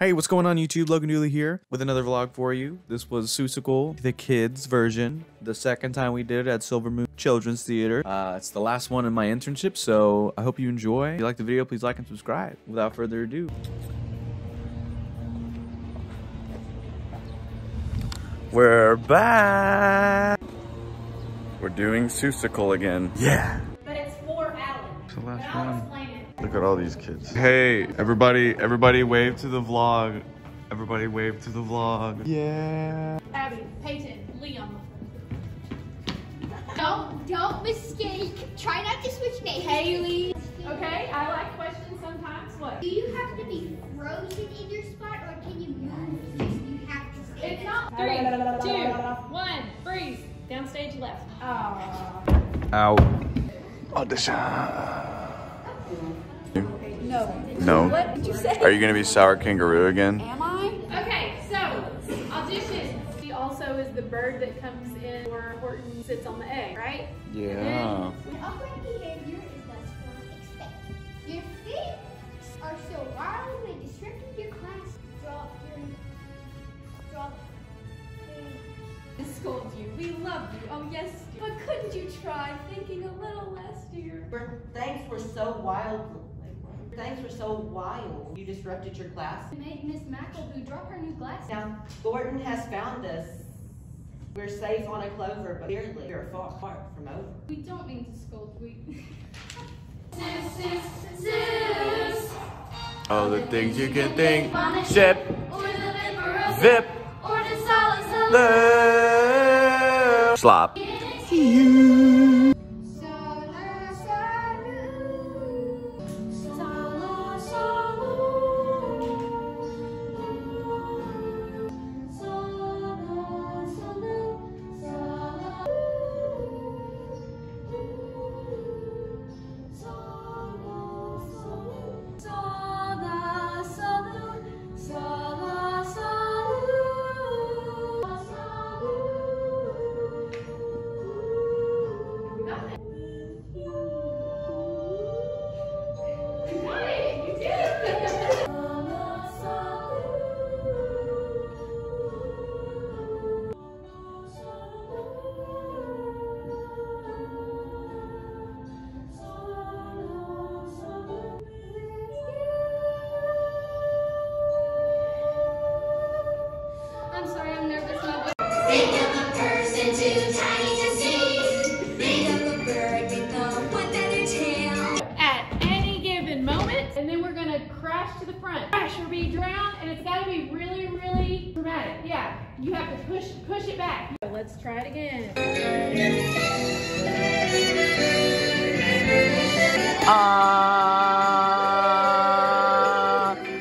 Hey, what's going on YouTube? Logan Dooley here with another vlog for you. This was Seussical, the kids version, the second time we did it at Silver Moon Children's Theater. It's the last one in my internship, so I hope you enjoy. If you like the video, please like and subscribe. Without further ado. We're back! We're doing Seussical again. Yeah! But it's for Alan. It's the last one. Look at all these kids. Hey, everybody wave to the vlog. Everybody wave to the vlog. Yeah. Abby, Peyton, Liam. Don't mistake. Try not to switch names. Haley. Okay, I like questions sometimes. What? Do you have to be frozen in your spot or can you move? You have to stay. It's not 3, 2, 1, freeze. Downstage left. Aww. Ow. Audition. No. No. What did you say? Are you going to be sour kangaroo again? Am I? Okay, so audition. She also is the bird that comes in where Horton sits on the egg, right? Yeah. The upright behavior is less form expected. Your feet are so wildly disruptive your class. Drop your scold you. We love you. Oh yes. But couldn't you try thinking a little less, dear? Thanks were so wild. Things were so wild. You disrupted your class. You made Miss McElhoo drop her new glasses. Now, Thornton has found us. We're safe on a clover, but weirdly, we're far apart from over. We don't mean to scold, we... All the things you can think. Ship. Or the vapor zip. Or the solid slop. You. Crash to the front. Crash or be drowned, and it's gotta be really, really dramatic. Yeah, you have to push it back. So let's try it again.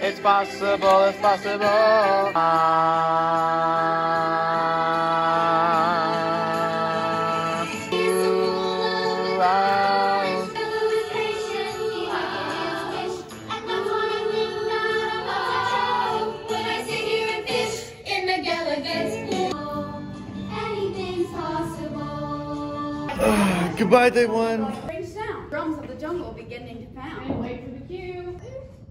It's possible, it's possible. Goodbye, day one. Strange sound. Drums of the jungle beginning to pound. And wait for the cue.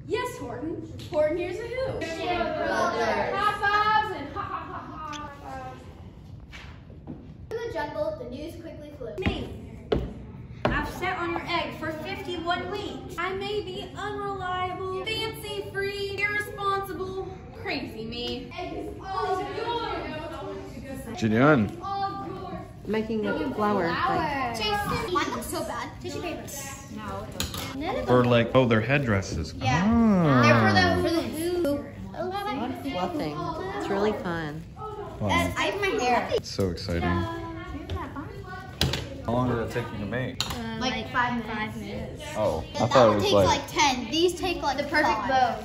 Yes, Horton. Horton, here's a who. High fives and ha ha ha ha. Through the jungle, the news quickly flew. Me. I've sat on your egg for 51 weeks. I may be unreliable, fancy free, irresponsible, crazy me. Egg is all yours. Jin-Yun. Making a flower. Jason, mine looks so bad. Tissue paper. No. For like, oh, they're headdresses. Yeah. Oh. They're for the hoop. A lot of fluffing. It's really fun. Wow. I have my hair. It's so exciting. How long did it take you to make? Like 5 minutes. Oh, I thought it was like 10. These take like the perfect bow.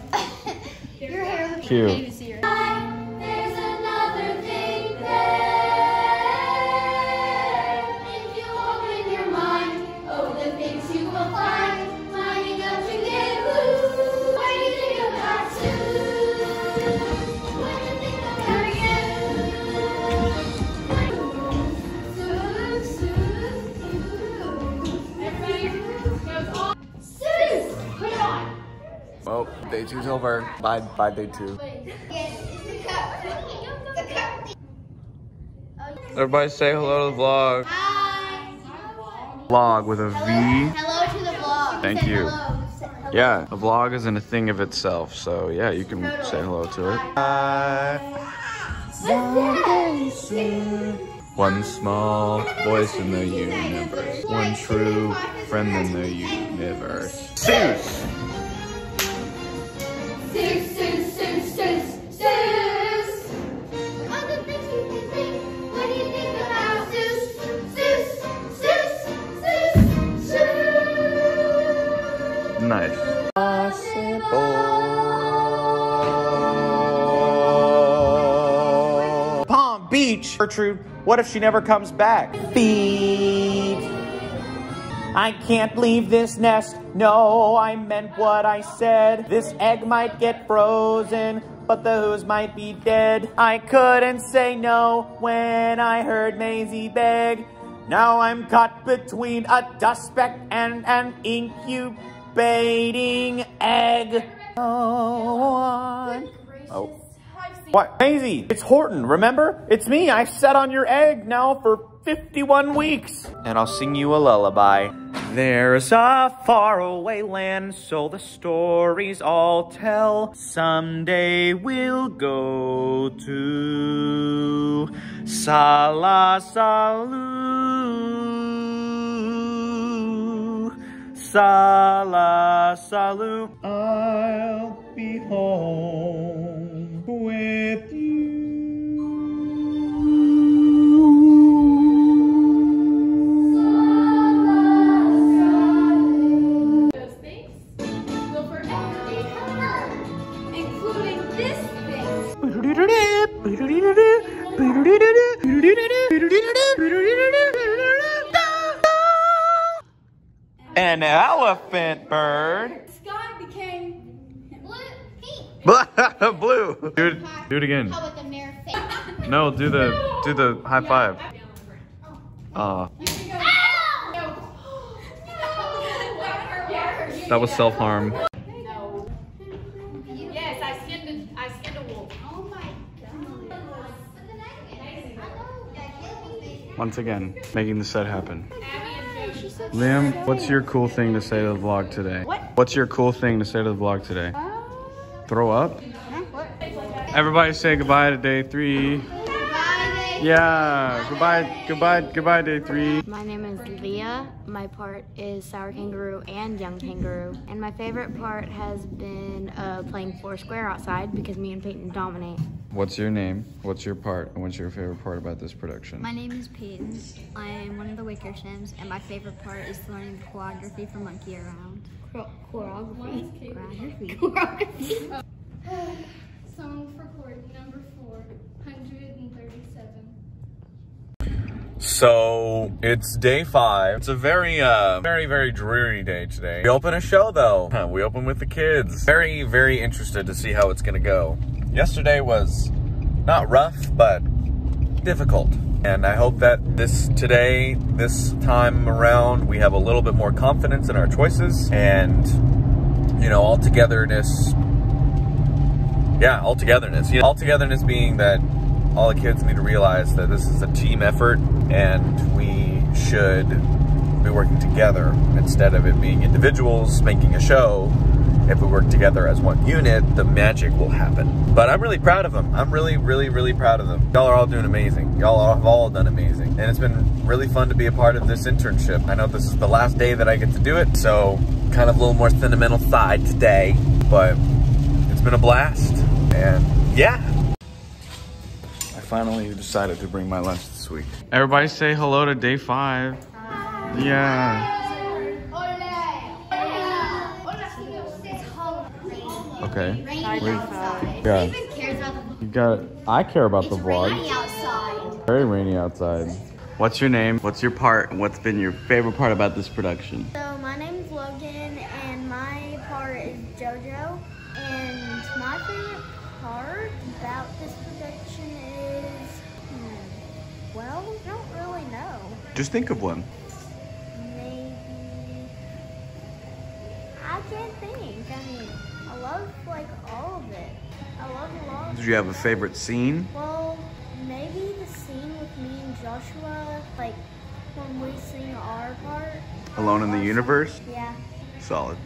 Your hair looks cute. There's another thing there. Day 2's over. Bye, day 2. Everybody say hello to the vlog. Hi. Vlog with a V. Hello to the vlog. Thank you. Hello. Yeah, a vlog isn't a thing of itself, so yeah, you can say hello to it. One small voice in the universe. One true friend in the universe. Seuss! Seuss, Seuss, Seuss, Seuss, Seuss! All the things you think, what do you think about Seuss? Seuss, Seuss, Seuss, Seuss! Nice. Possible. Palm Beach! Gertrude, what if she never comes back? Beach. I can't leave this nest. No, I meant what I said. This egg might get frozen, but the Who's might be dead. I couldn't say no when I heard Mayzie beg. Now I'm caught between a dust speck and an incubating egg. Oh. What? Mayzie, it's Horton, remember? It's me, I've sat on your egg now for 51 weeks. And I'll sing you a lullaby. There's a faraway land, so the stories all tell. Someday we'll go to Salasalu. Salasalu. I'll be home with you. Those things will forever be hers, including this thing. An elephant bird. Blue. Do it again. No, do the high five. That was self-harm. Yes, I skinned a wolf. Oh my god. Once again, making the set happen. Liam, what's your cool thing to say to the vlog today? What's your cool thing to say to the vlog today? Throw up? Everybody say goodbye to day 3. Goodbye, day 3. Yeah, goodbye, day 3. My name is Leah. My part is sour kangaroo and young kangaroo. And my favorite part has been playing Foursquare outside because me and Peyton dominate. What's your name? What's your part? And what's your favorite part about this production? My name is Peyton. I am one of the Wickershams, and my favorite part is learning calligraphy for Monkey Around. Choreography. Song for chord number 437. So it's day 5. It's a very, very dreary day today. We open a show though. We open with the kids. Very, very interested to see how it's gonna go. Yesterday was not rough, but difficult. And I hope that this time around, we have a little bit more confidence in our choices and, you know, all-togetherness. Yeah, all-togetherness. You know, all-togetherness being that all the kids need to realize that this is a team effort and we should be working together instead of it being individuals making a show. If we work together as one unit, the magic will happen. But I'm really proud of them. I'm really, really, really proud of them. Y'all are all doing amazing. Y'all have all done amazing. And it's been really fun to be a part of this internship. I know this is the last day that I get to do it, so kind of a little more sentimental side today, but it's been a blast. And yeah. I finally decided to bring my lunch this week. Everybody say hello to day 5. Hi. Yeah. Okay. I care about the vlog. It's rainy outside. Very rainy outside. What's your name? What's your part? What's been your favorite part about this production? So my name's Logan and my part is JoJo. And my favorite part about this production is, well, I don't really know. Just think of one. Maybe, I can't think. I mean, I love, like, all of it. I love a lot. Did you have a favorite scene? Well, maybe the scene with me and Joshua, like when we sing our part. Alone in the Universe? Yeah. Solid.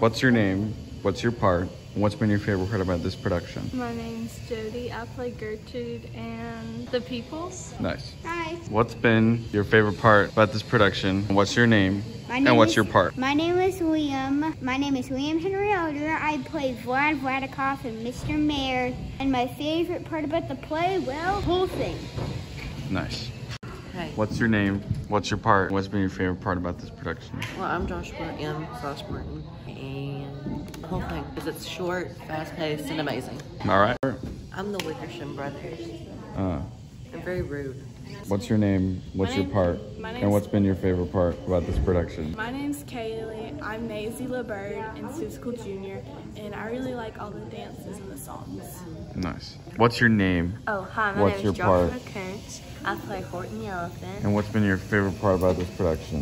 What's your name? What's your part? And what's been your favorite part about this production? My name's Jody. I play Gertrude and the Peoples. Nice. Hi. What's been your favorite part about this production? What's your name? And what's your part? My name is William. My name is William Henry Elder. I play Vlad Vladikoff and Mr. Mayor. And my favorite part about the play, well, whole thing. Nice. Hi. What's your name? What's your part? What's been your favorite part about this production? Well, I'm Joshua M. Sauce Martin, and the whole thing, because it's short, fast-paced, and amazing. All right. I'm the Wickersham brothers. I'm very rude. What's your name? What's your part? And what's been your favorite part about this production? My name's Kaylee. I'm Mayzie LaBird and Seussical Jr. And I really like all the dances and the songs. Nice. What's your name? Oh, hi. My name is Joshua Kuntz. I play Horton the Elephant. And what's been your favorite part about this production?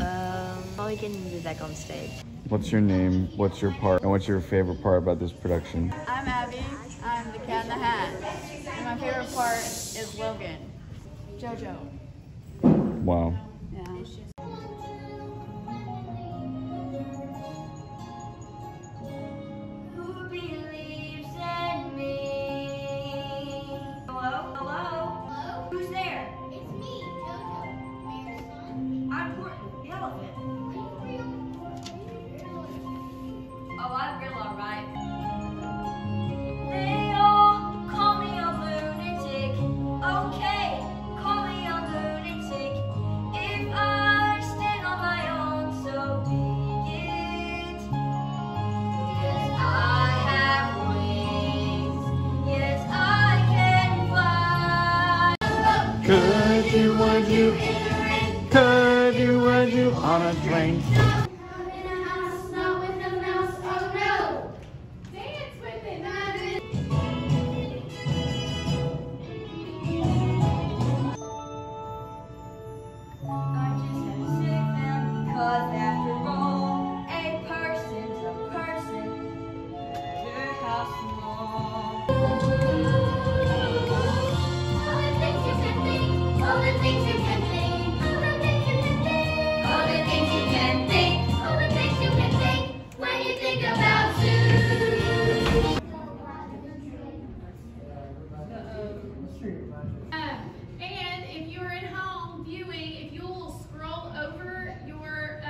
Probably getting you back on stage. What's your name? What's your part? And what's your favorite part about this production? I'm Abby. I'm the Cat in the Hat. And my favorite part is Logan. Jojo. Wow. Yeah. Who believes in me? Hello? Hello? Hello? Who's there? It's me, Jojo, Mayor's son. I'm Horton, the elephant. Oh, I feel alright. On a train. No, in a house, not with a mouse, oh no! Dance with it, I just have to save them, because after all, a person's a person, your house small. All the things you can think, all the things you can think. And if you're at home viewing, if you'll scroll over your,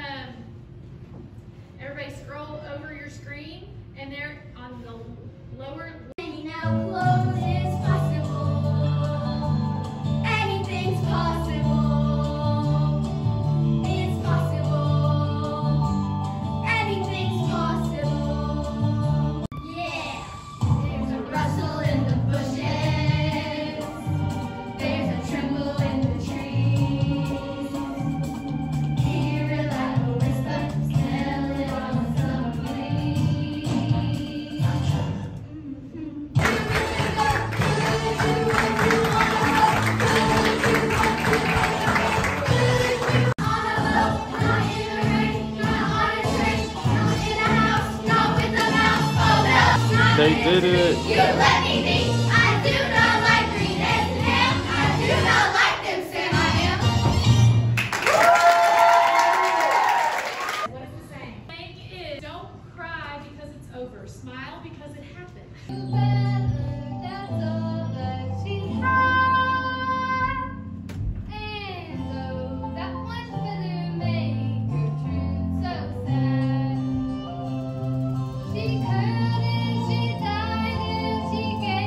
everybody scroll over your screen, and there on the lower left. They did it! You let me be! I do not like green eggs and ham! I do not like them, Sam, I am! What is the saying? The thing is, don't cry because it's over. Smile because it happened. You better, that's all that she had. And so that much better made Gertrude so sad. She could. She died and she gave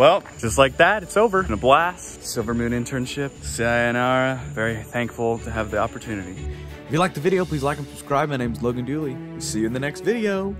Well, just like that, it's over in a blast. Silver Moon internship, sayonara. Very thankful to have the opportunity. If you liked the video, please like and subscribe. My name's Logan Dooley. See you in the next video.